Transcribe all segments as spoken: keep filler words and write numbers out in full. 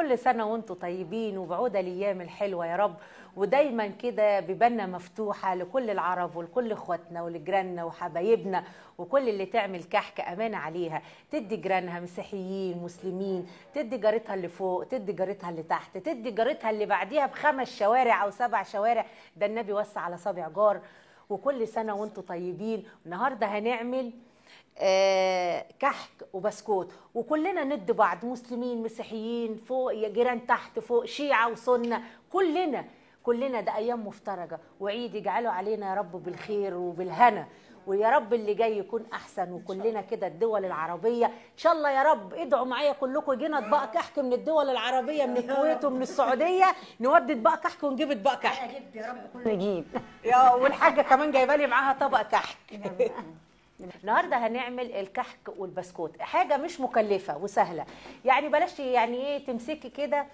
كل سنة وانتم طيبين وبعودة الأيام الحلوة يا رب، ودايما كده ببنا مفتوحة لكل العرب ولكل اخواتنا ولجيراننا وحبايبنا وكل اللي تعمل كحك أمانة عليها، تدي جيرانها مسيحيين مسلمين، تدي جارتها اللي فوق، تدي جارتها اللي تحت، تدي جارتها اللي بعديها بخمس شوارع أو سبع شوارع، ده النبي وسع على صابع جار. وكل سنة وانتم طيبين. النهاردة هنعمل آه كحك وبسكوت، وكلنا ندي بعض، مسلمين مسيحيين، فوق يا جيران تحت، فوق شيعة وسنة، كلنا كلنا ده أيام مفترجة وعيد. يجعله علينا يا رب بالخير وبالهنا، ويا رب اللي جاي يكون أحسن، وكلنا كده الدول العربية إن شاء الله يا رب. ادعوا معايا كلكم يجينا أطباق كحك من الدول العربية، من الكويت ومن السعودية، نودي أطباق كحك ونجيب أطباق كحك. أجيب يا رب كله يجيب. يا والحاجة كمان جايبة لي معاها طبق كحك. النهارده هنعمل الكحك والبسكوت، حاجه مش مكلفه وسهله، يعني بلاش يعني ايه تمسكي كده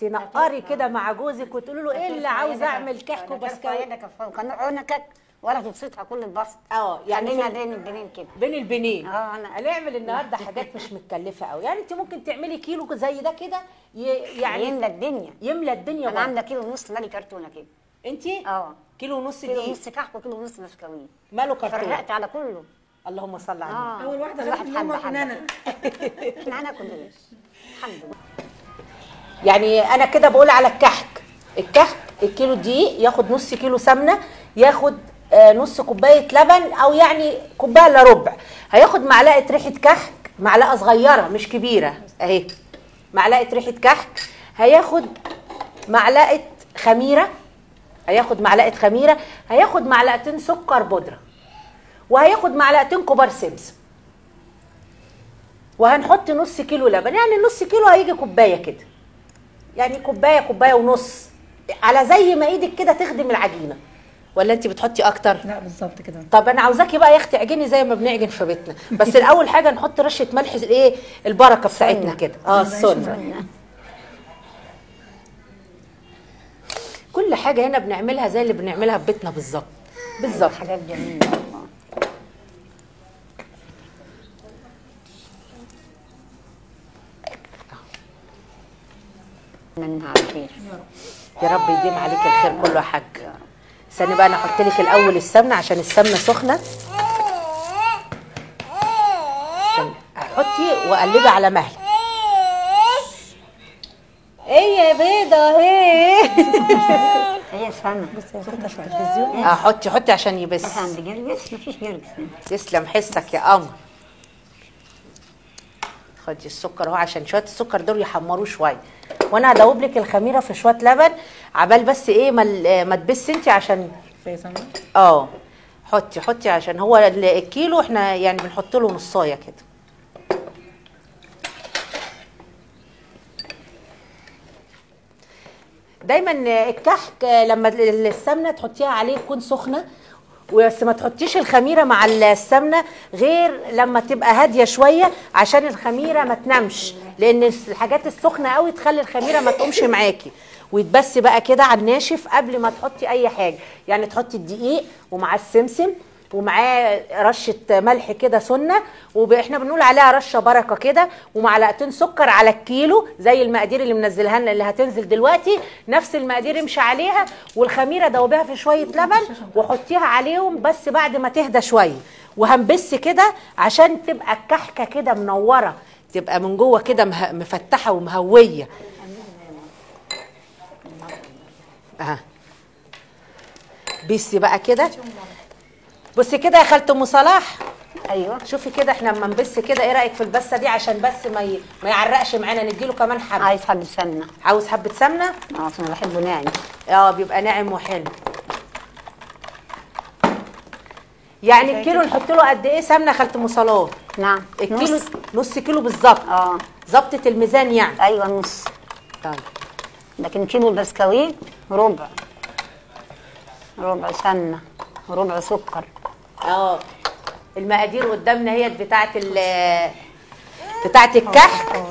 تنقري كده مع جوزك وتقولي له ايه اللي عاوزه اعمل كحك وبسكوت. انا كحك ولا تبسطها كل البسط، اه يعني بين البنين كده، بين البنين. اه انا هنعمل النهارده حاجات مش متكلفه قوي، يعني انت ممكن تعملي كيلو زي ده كده، يعني يملى الدنيا، يملى الدنيا. انا عامله كيلو ونص لاني كرتونه كده. انت؟ اه كيلو ونص دقيق، كيلو ونص كحك وكيلو ونص بسكويت، ماله كرتون، فرقت على كله. اللهم صل على النبي. آه. اول واحده غير ماما احنا انا احنا انا كلنا الحمد لله. يعني انا كده بقول على الكحك، الكحك الكيلو دقيق ياخد نص كيلو سمنه، ياخد آه نص كوبايه لبن، او يعني كوبايه الا ربع، هياخد معلقه ريحه كحك، معلقه صغيره مش كبيره اهي، معلقه ريحه كحك، هياخد معلقه خميره، هياخد معلقه خميره، هياخد معلقتين سكر بودره، وهياخد معلقتين كبار سمسم، وهنحط نص كيلو لبن، يعني نص كيلو هيجي كوبايه كده، يعني كوبايه كوبايه ونص، على زي ما ايدك كده تخدم العجينه. ولا انت بتحطي اكتر؟ لا بالظبط كده. طب انا عاوزاكي بقى يا اختي اعجني زي ما بنعجن في بيتنا، بس الاول حاجه نحط رشه ملح ايه البركه بتاعتنا كده، اه السنه. كل حاجة هنا بنعملها زي اللي بنعملها في بيتنا بالظبط بالظبط. حاجات جميلة والله. منها على خير يا رب، يديم عليك الخير كله يا حاج. استني بقى انا احط لك الاول السمنة عشان السمنة سخنة. حطي وقلبي على مهلك. ايه يا بيضه اهي. هي سمنه بصي، اه حطي حطي عشان يبس. عشان بجربس مفيش جربس. تسلم حسك يا قمر. خدي السكر اهو، عشان شويه السكر دول يحمروه شويه، وانا هدوب لك الخميره في شويه لبن عبال بس ايه ما ما تبس انت عشان في سمنه. اه حطي حطي عشان هو الكيلو احنا يعني بنحط له نصايه كده. دايما الكحك لما السمنه تحطيها عليه تكون سخنه، بس ما تحطيش الخميره مع السمنه غير لما تبقى هاديه شويه، عشان الخميره ما تنامش، لان الحاجات السخنه قوي تخلي الخميره ما تقومش معاكي، ويتبس بقى كده على الناشف قبل ما تحطي اي حاجه. يعني تحطي الدقيق ومع السمسم ومعاه رشه ملح كده سنه، واحنا بنقول عليها رشه بركه كده، ومعلقتين سكر على الكيلو زي المقادير اللي منزلها لنا اللي هتنزل دلوقتي، نفس المقادير امشي عليها. والخميره دوبيها في شويه لبن وحطيها عليهم بس بعد ما تهدى شويه، وهنبس كده عشان تبقى الكحكه كده منوره، تبقى من جوه كده مفتحه ومهويه. اها بسي بقى كده، بصي كده يا خالة ام صلاح. ايوه شوفي كده احنا لما نبس كده، ايه رايك في البسه دي عشان بس ما ي... ما يعرقش معانا، نديله كمان حبه. عايز حبه سمنه؟ عاوز حبه سمنه اه، انا بحبه ناعم. اه بيبقى ناعم وحلو. يعني الكيلو نحط له قد ايه سمنه خالة ام صلاح؟ نعم الكيلو، نص, نص كيلو بالظبط. اه ظبطت الميزان يعني. ايوه نص. طيب لكن كيلو البسكويت ربع، ربع سمنه وربع سكر. اه المقادير قدامنا هي بتاعه ال بتاعه الكحك.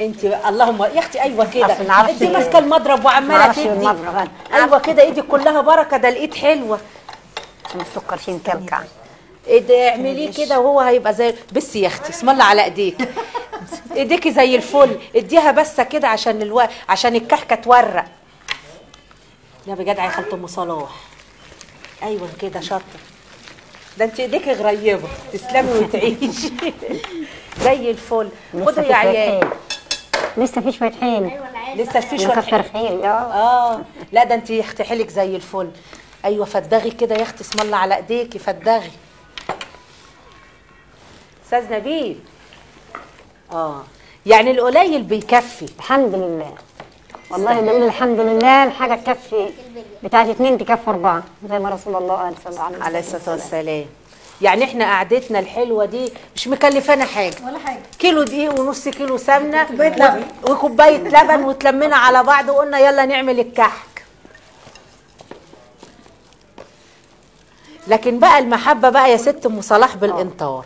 انت اللهم يا اختي ايوه كده، انت ماسكه المضرب وعماله تدي. ايوه كده ايدك كلها بركه، ده الايد حلوه. السكر فيه مكلكع. ايه اعمليه كده وهو هيبقى زي بس يا اختي اسم الله على ايديك ايديكي زي الفل، اديها بس كده عشان الو... عشان الكحكه تورق. يا بجدع يا خالة ام صلاح، ايوه كده شاطر، ده انت ايديكي غريبه، تسلمي وتعيشي زي الفل. خدي يا عيال، لسه في شويه حين. لسه في شويه حين. اه لا ده انت يختحلك زي الفل. ايوه فدغي كده يا اختي اسم الله على ايديكي، فدغي. استاذ نبيل، اه يعني القليل بيكفي. الحمد لله، والله بنقول الحمد لله، الحاجه تكفي بتاعت اتنين تكفي اربعه زي ما رسول الله قال صلى الله عليه وسلم. عليه الصلاه والسلام. يعني احنا قعدتنا الحلوه دي مش مكلفانا حاجه ولا حاجه، كيلو دقيق ونص كيلو سمنه وكوبايه لبن وتلمينا على بعض وقلنا يلا نعمل الكحك. لكن بقى المحبه بقى يا ست ام صلاح بالانطار.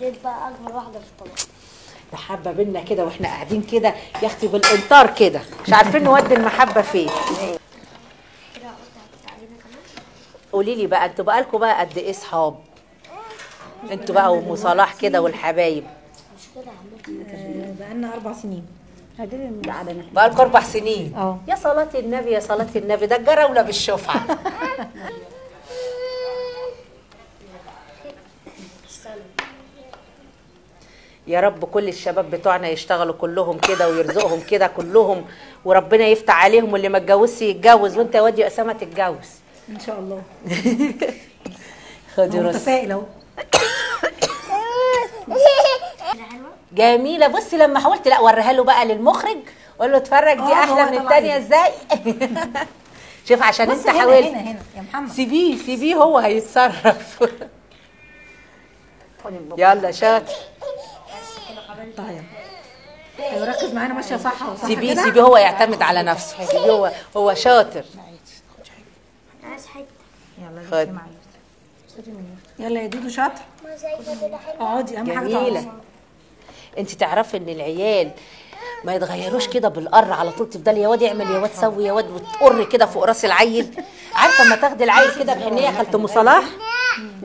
ديت بقى اكبر واحده في الطبق. محبه بينا كده واحنا قاعدين كده يا اختي بالانطار كده، مش عارفين نودي المحبه فين. قولي لي بقى انتوا بقى لكم بقى قد ايه صحاب؟ انتوا بقى وام صلاح كده والحبايب. بقى لنا اربع سنين. بقى لكم اربع سنين؟ اه. يا صلاة النبي يا صلاة النبي، ده الجراوله بالشفعه. يا رب كل الشباب بتوعنا يشتغلوا كلهم كده ويرزقهم كده كلهم، وربنا يفتح عليهم، واللي ما اتجوزش يتجوز، وانت يا واد يا اسامه تتجوز ان شاء الله. خدي راسك متفائله اهو. جميله. بصي لما حاولت لا وريها له بقى للمخرج، قول له اتفرج دي احلى من الثانيه ازاي. شوف عشان انت حاولت. هنا هنا يا محمد، سيبيه سيبيه هو هيتصرف. يلا شاطر. طيب ايوه ركز معانا، ماشيه صح اهو. سيبيه سيبيه هو يعتمد على نفسه، هو هو شاطر. انا عايز حته. يلا يا معلم، يلا يا دودو شاطر. اقعدي اهم حاجه جميله. انت تعرفي ان العيال ما يتغيروش كده بالقر، على طول تفضل يا واد اعمل يا واد سوي يا واد، وتقر كده فوق راس العيل. عارفه لما تاخدي العيل كده بحنيه خالة ام صلاح،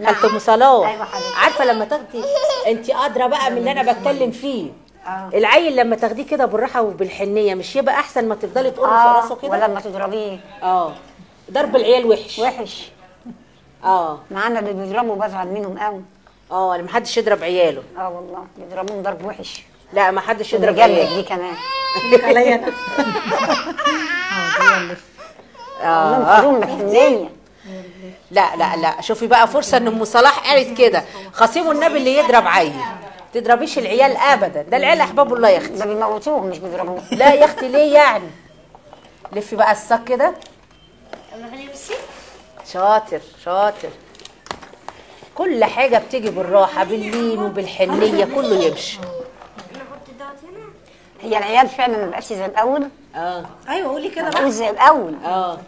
خالة ام صلاح، عارفه لما تاخدي انت قادره بقى من اللي انا بتكلم فيه. آه. العيل لما تاخديه كده بالراحه وبالحنيه مش يبقى احسن ما تفضلي تقري آه. في راسه كده، ولا لما تضربيه. اه ضرب العيال وحش وحش. اه معانا اللي بيضربوا بزعل منهم قوي. اه اللي محدش يضرب عياله. اه والله بيضربوهم ضرب وحش. لا محدش يضرب عياله دي كمان. عليا انا. اه والله بحنيه. لا لا لا شوفي بقى فرصه ان ام صلاح قالت كده، خصيم النبي اللي يضرب عيل. تضربيش العيال ابدا، ده العيال احباب الله يا اختي. ده بيموتوهم مش بيضربوهم. لا يا اختي ليه يعني؟ لفي بقى الصاج كده. شاطر شاطر. كل حاجه بتيجي بالراحه باللين وبالحنيه، كله يمشي. انا احط دوت هنا. هي العيال فعلا ما بقاش زي الاول. اه ايوه قولي كده بقى. مش زي الاول. اه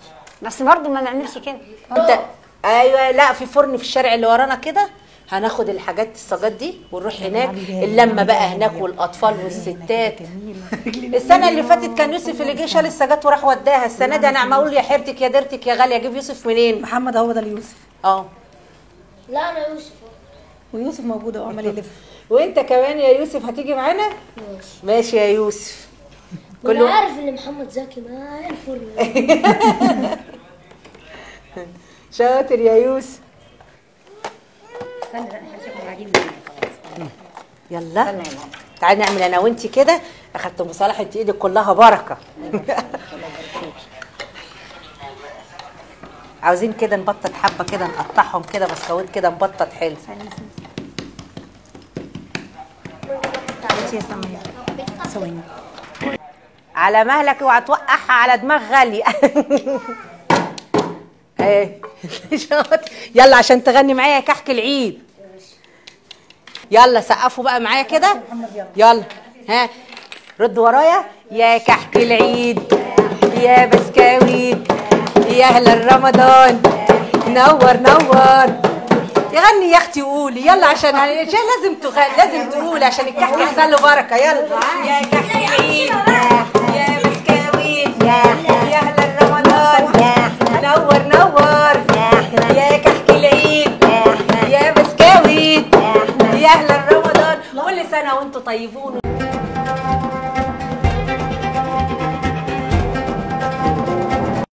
بس برضه ما نعملش كده. انت ايوه لا في فرن في الشارع اللي ورانا كده، هناخد الحاجات الصاجات دي ونروح هناك اللمه بقى هناك، والاطفال والستات. السنه اللي فاتت كان يوسف اللي جه شال السجات وراح وداها، السنه دي انا هقول يا حيرتك يا ديرتك يا غاليه اجيب يوسف منين؟ محمد هو ده اليوسف. اه لا انا يوسف ويوسف موجود اهو عمال يلف. وانت كمان يا يوسف هتيجي معانا؟ ماشي ماشي يا يوسف. كله انا عارف ان محمد زكي ما الفرن. شاطر يا يوسف. استنى بقى هنشوف العجين منين. يلا تعالي نعمل انا وانت كده. اخدت ام صلاح انت ايدك كلها بركه. عاوزين كده نبطط حبه كده، نقطعهم كده بسكويت كده نبطط حلو. على مهلك، اوعى توقعها على دماغ غاليه. ايه شاطر. يلا عشان تغني معايا كحك العيد. يلا سقفوا بقى معايا كده. يلا ها رد ورايا. يا كحك العيد يا بسكويت يا اهلا رمضان نور نور. يغني يا اختي وقولي يلا عشان لازم تغني، لازم تقولي عشان الكحك يحصل له بركه. يلا يا كحك العيد يا بسكويت يا اهلا رمضان نور نور. يا كحك العيد كل سنه وانتم طيبون.